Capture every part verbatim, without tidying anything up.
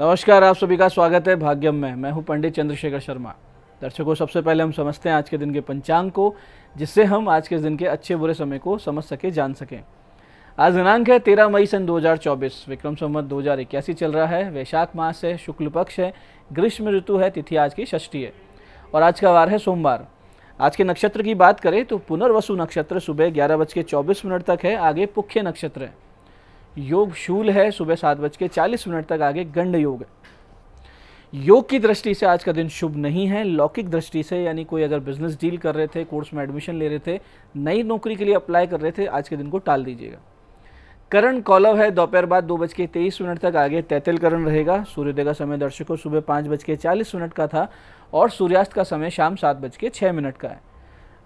नमस्कार, आप सभी का स्वागत है भाग्यम में। मैं हूं पंडित चंद्रशेखर शर्मा। दर्शकों, सबसे पहले हम समझते हैं आज के दिन के पंचांग को, जिससे हम आज के दिन के अच्छे बुरे समय को समझ सके, जान सकें। आज दिनांक है तेरह मई सन दो हज़ार चौबीस, विक्रम संवत दो हज़ार इक्यासी चल रहा है। वैशाख मास है, शुक्ल पक्ष है, ग्रीष्म ऋतु है, तिथि आज की षष्ठी है और आज का वार है सोमवार। आज के नक्षत्र की बात करें तो पुनर्वसु नक्षत्र सुबह ग्यारह बज के चौबीस मिनट तक है, आगे पुख्य नक्षत्र है। योग शूल है, सुबह सात बज के चालीस मिनट तक, आगे गंड योग है। योग की दृष्टि से आज का दिन शुभ नहीं है। लौकिक दृष्टि से, यानी कोई अगर बिजनेस डील कर रहे थे, कोर्स में एडमिशन ले रहे थे, नई नौकरी के लिए अप्लाई कर रहे थे, आज के दिन को टाल दीजिएगा। करण कौलव है दोपहर बाद दो बज के तेईस मिनट तक, आगे तैतल करण रहेगा। सूर्योदय का समय दर्शकों सुबह पाँच बज के चालीस मिनट का था और सूर्यास्त का समय शाम सात बज के छः मिनट का है।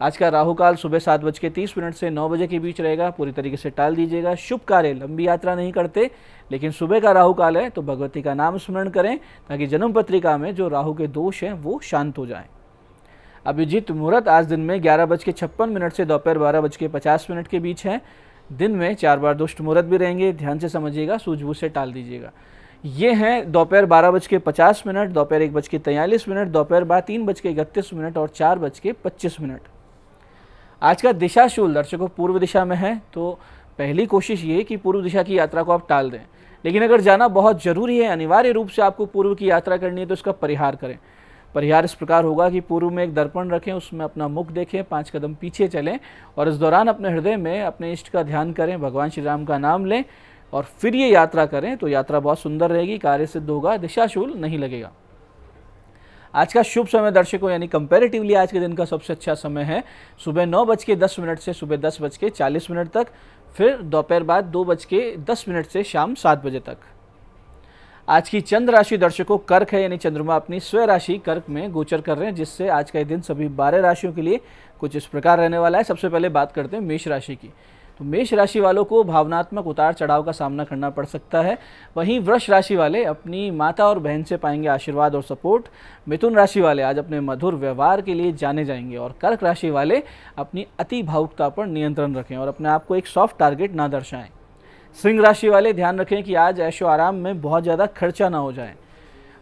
आज का राहुकाल सुबह सात बज के तीस मिनट से नौ बजे के बीच रहेगा, पूरी तरीके से टाल दीजिएगा। शुभ कार्य, लंबी यात्रा नहीं करते, लेकिन सुबह का राहुकाल है तो भगवती का नाम स्मरण करें ताकि जन्म पत्रिका में जो राहु के दोष हैं वो शांत हो जाएं। अभिजीत मुहूर्त आज दिन में ग्यारह बज के छप्पन मिनट से दोपहर बारह बज के पचास मिनट के बीच है। दिन में चार बार दुष्ट मुहूर्त भी रहेंगे, ध्यान से समझिएगा, सूझबूझ से टाल दीजिएगा। ये हैं दोपहर बारह बज के पचास मिनट, दोपहर एक बज के तैंतालीस मिनट, दोपहर बाद तीन बज के इकतीस मिनट और चार बज के पच्चीस मिनट। आज का दिशाशूल दर्शकों पूर्व दिशा में है, तो पहली कोशिश ये कि पूर्व दिशा की यात्रा को आप टाल दें, लेकिन अगर जाना बहुत ज़रूरी है, अनिवार्य रूप से आपको पूर्व की यात्रा करनी है, तो इसका परिहार करें। परिहार इस प्रकार होगा कि पूर्व में एक दर्पण रखें, उसमें अपना मुख देखें, पांच कदम पीछे चलें और इस दौरान अपने हृदय में अपने इष्ट का ध्यान करें, भगवान श्री राम का नाम लें और फिर ये यात्रा करें, तो यात्रा बहुत सुंदर रहेगी, कार्य सिद्ध होगा, दिशाशूल नहीं लगेगा। आज का शुभ समय दर्शकों, यानी कंपैरेटिवली आज के दिन का सबसे अच्छा समय है सुबह नौ बज के दस मिनट से सुबह दस बज के चालीस मिनट तक, फिर दोपहर बाद दो बज के दस मिनट से शाम सात बजे तक। आज की चंद्र राशि दर्शकों कर्क है, यानी चंद्रमा अपनी स्वयं राशि कर्क में गोचर कर रहे हैं, जिससे आज का दिन सभी बारह राशियों के लिए कुछ इस प्रकार रहने वाला है। सबसे पहले बात करते हैं मेष राशि की, तो मेष राशि वालों को भावनात्मक उतार चढ़ाव का सामना करना पड़ सकता है। वहीं वृष राशि वाले अपनी माता और बहन से पाएंगे आशीर्वाद और सपोर्ट। मिथुन राशि वाले आज अपने मधुर व्यवहार के लिए जाने जाएंगे और कर्क राशि वाले अपनी अति भावुकता पर नियंत्रण रखें और अपने आप को एक सॉफ्ट टारगेट ना दर्शाएं। सिंह राशि वाले ध्यान रखें कि आज ऐशो आराम में बहुत ज़्यादा खर्चा ना हो जाए।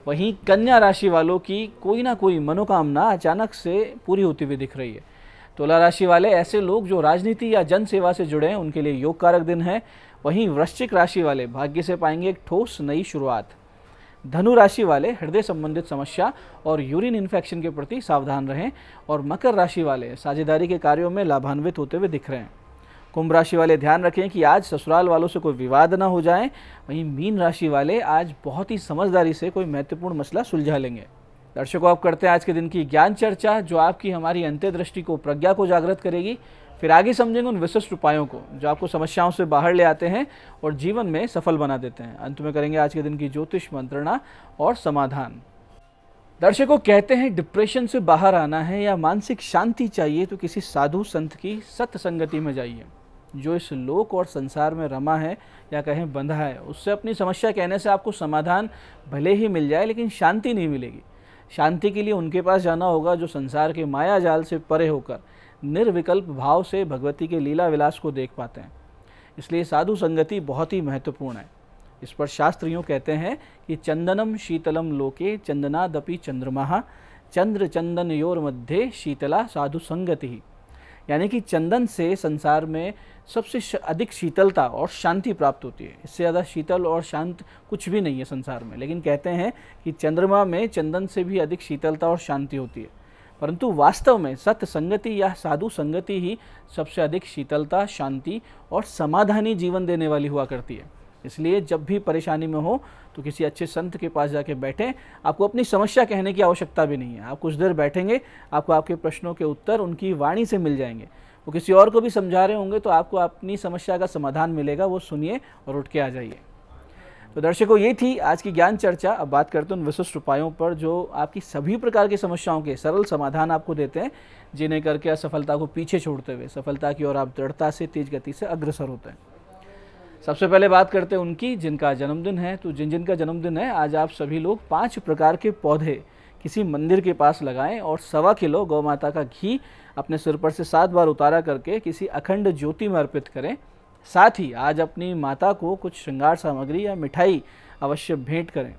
वहीं कन्या राशि वालों की कोई ना कोई मनोकामना अचानक से पूरी होती हुई दिख रही है। तुला राशि वाले ऐसे लोग जो राजनीति या जन सेवा से जुड़े हैं उनके लिए योग कारक दिन है। वहीं वृश्चिक राशि वाले भाग्य से पाएंगे एक ठोस नई शुरुआत। धनु राशि वाले हृदय संबंधित समस्या और यूरिन इन्फेक्शन के प्रति सावधान रहें और मकर राशि वाले साझेदारी के कार्यों में लाभान्वित होते हुए दिख रहे हैं। कुंभ राशि वाले ध्यान रखें कि आज ससुराल वालों से कोई विवाद ना हो जाए। वहीं मीन राशि वाले आज बहुत ही समझदारी से कोई महत्वपूर्ण मसला सुलझा लेंगे। दर्शकों, आप करते हैं आज के दिन की ज्ञान चर्चा, जो आपकी हमारी अंतर्दृष्टि को, प्रज्ञा को जागृत करेगी। फिर आगे समझेंगे उन विशिष्ट उपायों को जो आपको समस्याओं से बाहर ले आते हैं और जीवन में सफल बना देते हैं। अंत में करेंगे आज के दिन की ज्योतिष मंत्रणा और समाधान। दर्शकों, कहते हैं डिप्रेशन से बाहर आना है या मानसिक शांति चाहिए तो किसी साधु संत की सत्संगति में जाइए, जो इस लोक और संसार में रमा है या कहें बंधा है। उससे अपनी समस्या कहने से आपको समाधान भले ही मिल जाए, लेकिन शांति नहीं मिलेगी। शांति के लिए उनके पास जाना होगा जो संसार के माया जाल से परे होकर निर्विकल्प भाव से भगवती के लीला विलास को देख पाते हैं। इसलिए साधु संगति बहुत ही महत्वपूर्ण है। इस पर शास्त्र यूँ कहते हैं कि चंदनम शीतलम लोके चंदनादपि चंद्रमहा चंद्र चंदन योर मध्ये शीतला साधु संगति, यानी कि चंदन से संसार में सबसे अधिक शीतलता और शांति प्राप्त होती है। इससे ज़्यादा शीतल और शांत कुछ भी नहीं है संसार में, लेकिन कहते हैं कि चंद्रमा में चंदन से भी अधिक शीतलता और शांति होती है। परंतु वास्तव में सत्य संगति या साधु संगति ही सबसे अधिक शीतलता, शांति और समाधानी जीवन देने वाली हुआ करती है। इसलिए जब भी परेशानी में हो तो किसी अच्छे संत के पास जाके बैठें। आपको अपनी समस्या कहने की आवश्यकता भी नहीं है। आप कुछ देर बैठेंगे, आपको आपके प्रश्नों के उत्तर उनकी वाणी से मिल जाएंगे। वो किसी और को भी समझा रहे होंगे तो आपको अपनी समस्या का समाधान मिलेगा। वो सुनिए और उठ के आ जाइए। तो दर्शकों, ये थी आज की ज्ञान चर्चा। अब बात करते हैं उन विशिष्ट उपायों पर जो आपकी सभी प्रकार की समस्याओं के सरल समाधान आपको देते हैं, जिन्हें करके असफलता को पीछे छोड़ते हुए सफलता की ओर आप दृढ़ता से, तेज गति से अग्रसर होते हैं। सबसे पहले बात करते हैं उनकी जिनका जन्मदिन है। तो जिन जिन का जन्मदिन है, आज आप सभी लोग पांच प्रकार के पौधे किसी मंदिर के पास लगाएं और सवा किलो गौ माता का घी अपने सिर पर से सात बार उतारा करके किसी अखंड ज्योति में अर्पित करें। साथ ही आज अपनी माता को कुछ श्रृंगार सामग्री या मिठाई अवश्य भेंट करें।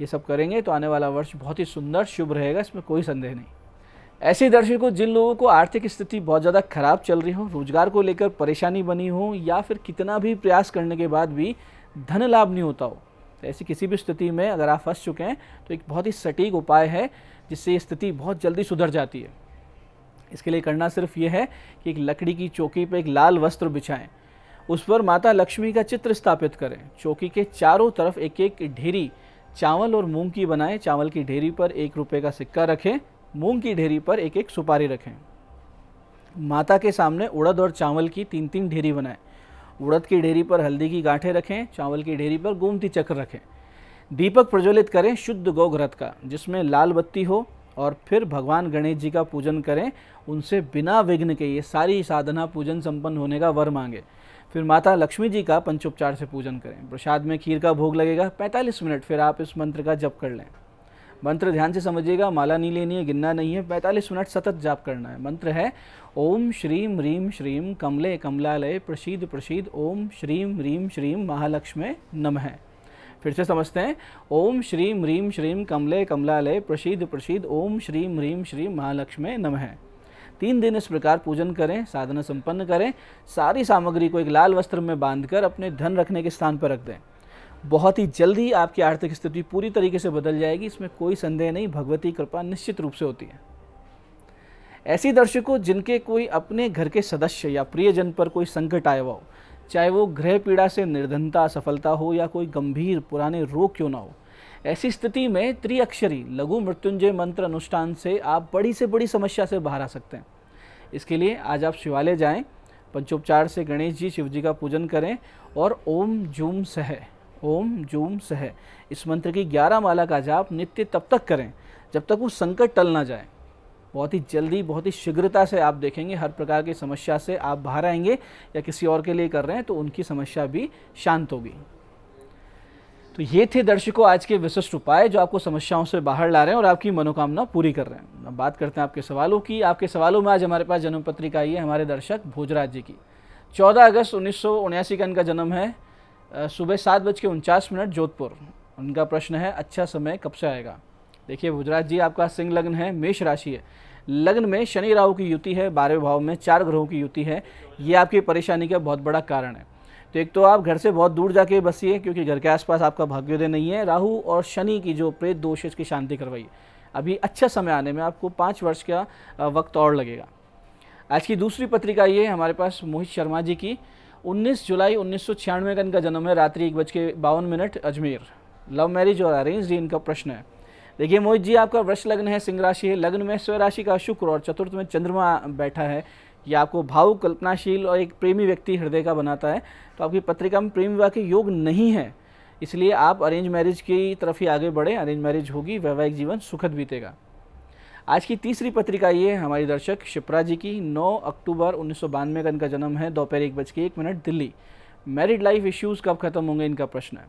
ये सब करेंगे तो आने वाला वर्ष बहुत ही सुंदर शुभ रहेगा, इसमें कोई संदेह नहीं। ऐसे दर्शकों, जिन लोगों को आर्थिक स्थिति बहुत ज़्यादा खराब चल रही हो, रोजगार को लेकर परेशानी बनी हो, या फिर कितना भी प्रयास करने के बाद भी धन लाभ नहीं होता हो, तो ऐसी किसी भी स्थिति में अगर आप फंस चुके हैं तो एक बहुत ही सटीक उपाय है जिससे ये स्थिति बहुत जल्दी सुधर जाती है। इसके लिए करना सिर्फ ये है कि एक लकड़ी की चौकी पर एक लाल वस्त्र बिछाएँ, उस पर माता लक्ष्मी का चित्र स्थापित करें, चौकी के चारों तरफ एक एक ढेरी चावल और मूंग की बनाएं, चावल की ढेरी पर एक रुपये का सिक्का रखें, मूंग की ढेरी पर एक एक सुपारी रखें। माता के सामने उड़द और चावल की तीन तीन ढेरी बनाएं, उड़द की ढेरी पर हल्दी की गांठें रखें, चावल की ढेरी पर गोमती चक्र रखें। दीपक प्रज्वलित करें शुद्ध गोघृत का, जिसमें लाल बत्ती हो, और फिर भगवान गणेश जी का पूजन करें, उनसे बिना विघ्न के ये सारी साधना पूजन संपन्न होने का वर मांगे। फिर माता लक्ष्मी जी का पंचोपचार से पूजन करें, प्रसाद में खीर का भोग लगेगा। पैंतालीस मिनट फिर आप इस मंत्र का जप कर लें। मंत्र ध्यान से समझिएगा, माला नहीं लेनी है, गिनना नहीं है, पैंतालीस मिनट सतत जाप करना है। मंत्र है ओम श्रीम ह्रीम श्रीम कमले कमलालय प्रसीद प्रसीद ओम श्रीम ह्रीम श्रीम महालक्ष्मी नमः। फिर से समझते हैं, ओम श्रीम ह्रीम श्रीम कमले कमलालय प्रसीद प्रसीद ओम श्रीम ह्रीम श्रीम महालक्ष्मी नमः। तीन दिन इस प्रकार पूजन करें, साधना संपन्न करें। सारी सामग्री को एक लाल वस्त्र में बांधकर अपने धन रखने के स्थान पर रख दें। बहुत ही जल्दी आपकी आर्थिक स्थिति पूरी तरीके से बदल जाएगी, इसमें कोई संदेह नहीं। भगवती कृपा निश्चित रूप से होती है। ऐसी दर्शकों, जिनके कोई अपने घर के सदस्य या प्रियजन पर कोई संकट आया हो, चाहे वो गृह पीड़ा से निर्धनता, असफलता हो, या कोई गंभीर पुराने रोग क्यों ना हो, ऐसी स्थिति में त्रिअक्षरी लघु मृत्युंजय मंत्र अनुष्ठान से आप बड़ी से बड़ी समस्या से बाहर आ सकते हैं। इसके लिए आज आप शिवालय जाएं, पंचोपचार से गणेश जी, शिव जी का पूजन करें और ओम जूम सह, ओम जूम सह इस मंत्र की ग्यारह माला का जाप नित्य तब तक करें जब तक वो संकट टल ना जाए। बहुत ही जल्दी, बहुत ही शीघ्रता से आप देखेंगे हर प्रकार की समस्या से आप बाहर आएंगे, या किसी और के लिए कर रहे हैं तो उनकी समस्या भी शांत होगी। तो ये थे दर्शकों आज के विशिष्ट उपाय जो आपको समस्याओं से बाहर ला रहे हैं और आपकी मनोकामना पूरी कर रहे हैं। अब बात करते हैं आपके सवालों की। आपके सवालों में आज हमारे पास जन्म पत्रिका आई है हमारे दर्शक भोजराज जी की। चौदह अगस्त उन्नीस सौ उन्यासी का इनका जन्म है, सुबह सात बज के उनचास मिनट जोधपुर। उनका प्रश्न है, अच्छा समय कब से आएगा। देखिए भोजराज जी, आपका सिंह लग्न है, मेष राशि है, लग्न में शनि राहु की युति है, बारहवें भाव में चार ग्रहों की युति है। ये आपकी परेशानी का बहुत बड़ा कारण है। तो एक तो आप घर से बहुत दूर जाके बसिए, क्योंकि घर के आसपास आपका भाग्योदय नहीं है। राहु और शनि की जो प्रेत दोष है इसकी शांति करवाइए। अभी अच्छा समय आने में आपको पाँच वर्ष का वक्त और लगेगा। आज की दूसरी पत्रिका ये हमारे पास मोहित शर्मा जी की। उन्नीस जुलाई उन्नीस सौ छियानवे का इनका जन्म है, रात्रि एक बज के बावन मिनट अजमेर। लव मैरिज और अरेंज ये इनका प्रश्न है। देखिए मोहित जी, आपका वृष लग्न है, सिंह राशि है, लग्न में स्व राशि का शुक्र और चतुर्थ में चंद्रमा बैठा है। यह आपको भावुक, कल्पनाशील और एक प्रेमी व्यक्ति हृदय का बनाता है। तो आपकी पत्रिका में प्रेम विवाह के योग नहीं है, इसलिए आप अरेंज मैरिज की तरफ ही आगे बढ़े, अरेंज मैरिज होगी, वैवाहिक जीवन सुखद बीतेगा। आज की तीसरी पत्रिका ये है हमारी दर्शक क्षिप्रा जी की। नौ अक्टूबर उन्नीस सौ बानवे का इनका जन्म है, दोपहर एक बज के एक minute Delhi. Married life issues कब खत्म होंगे इनका प्रश्न है।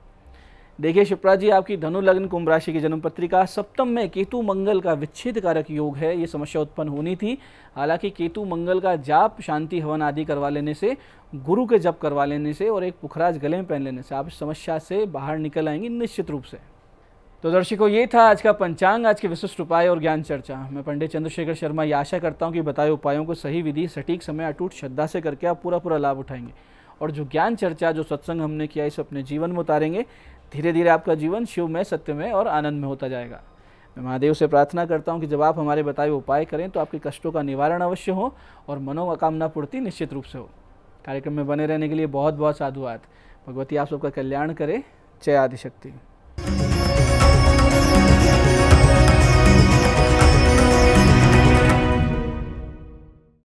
देखिए क्षिप्रा जी, आपकी धनु लग्न कुंभ राशि की जन्म पत्रिका, सप्तम में केतु मंगल का विच्छेद कारक योग है। ये समस्या उत्पन्न होनी थी, हालांकि केतु मंगल का जाप, शांति हवन आदि करवा लेने से, गुरु के जप करवा लेने से और एक पुखराज गले में पहन लेने से आप इस समस्या से बाहर निकल आएंगे निश्चित रूप से। तो दर्शकों, ये था आज का पंचांग, आज के विशिष्ट उपाय और ज्ञान चर्चा। मैं पंडित चंद्रशेखर शर्मा ये आशा करता हूँ कि बताए उपायों को सही विधि, सटीक समय, अटूट श्रद्धा से करके आप पूरा पूरा लाभ उठाएंगे और जो ज्ञान चर्चा, जो सत्संग हमने किया, इसे अपने जीवन में उतारेंगे। धीरे धीरे आपका जीवन शिव में, सत्य में और आनंद में होता जाएगा। मैं महादेव से प्रार्थना करता हूँ कि जब आप हमारे बताए उपाय करें तो आपके कष्टों का निवारण अवश्य हो और मनोकामना पूर्ति निश्चित रूप से हो। कार्यक्रम में बने रहने के लिए बहुत बहुत साधुवाद। भगवती आप सबका कल्याण करे। जय आदिशक्ति।